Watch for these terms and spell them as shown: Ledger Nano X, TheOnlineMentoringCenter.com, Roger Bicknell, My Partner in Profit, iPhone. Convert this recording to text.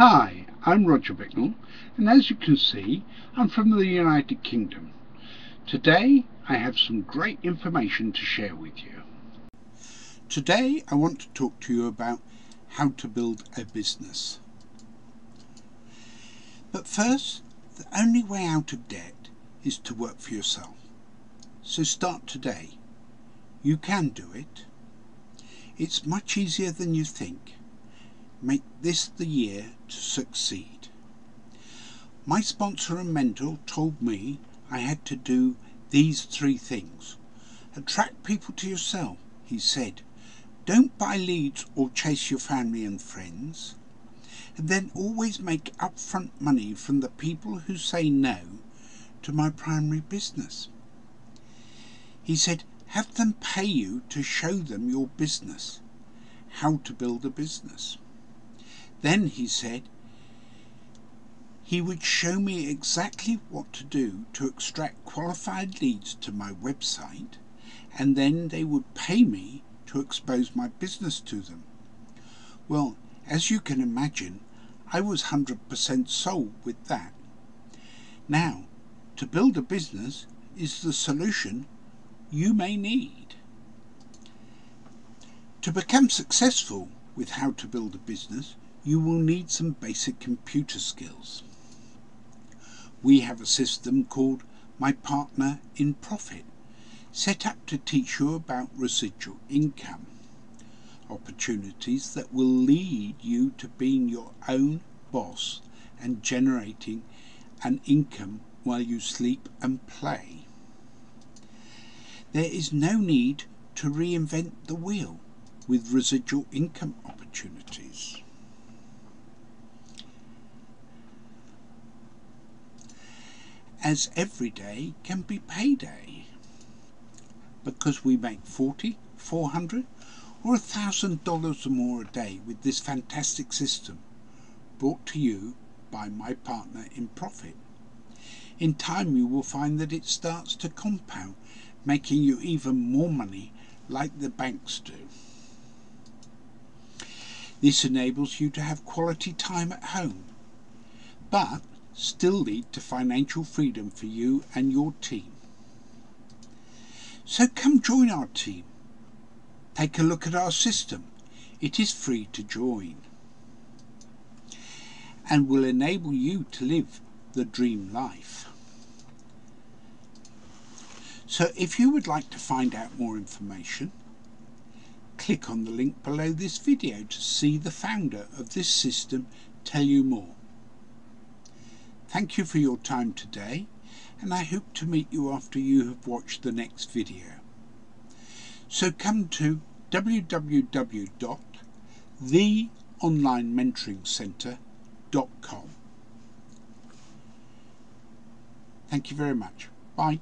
Hi, I'm Roger Bicknell, and as you can see, I'm from the United Kingdom. Today I have some great information to share with you. Today I want to talk to you about how to build a business. But first, the only way out of debt is to work for yourself. So start today. You can do it. It's much easier than you think. Make this the year to succeed. My sponsor and mentor told me I had to do these three things. Attract people to yourself, he said. Don't buy leads or chase your family and friends. And then always make upfront money from the people who say no to my primary business. He said, have them pay you to show them your business, how to build a business. Then he said he would show me exactly what to do to extract qualified leads to my website, and then they would pay me to expose my business to them. Well, as you can imagine, I was 100% sold with that. Now, to build a business is the solution you may need. To become successful with how to build a business, you will need some basic computer skills. We have a system called My Partner in Profit, set up to teach you about residual income, opportunities that will lead you to being your own boss and generating an income while you sleep and play. There is no need to reinvent the wheel with residual income opportunities. As every day can be payday, because we make $40, $400 or $1,000 or more a day with this fantastic system brought to you by My Partner in Profit. In time you will find that it starts to compound, making you even more money like the banks do. This enables you to have quality time at home, but still lead to financial freedom for you and your team. So come join our team. Take a look at our system. It is free to join and will enable you to live the dream life. So if you would like to find out more information, click on the link below this video to see the founder of this system tell you more. Thank you for your time today, and I hope to meet you after you have watched the next video. So come to www.TheOnlineMentoringCenter.com. Thank you very much. Bye.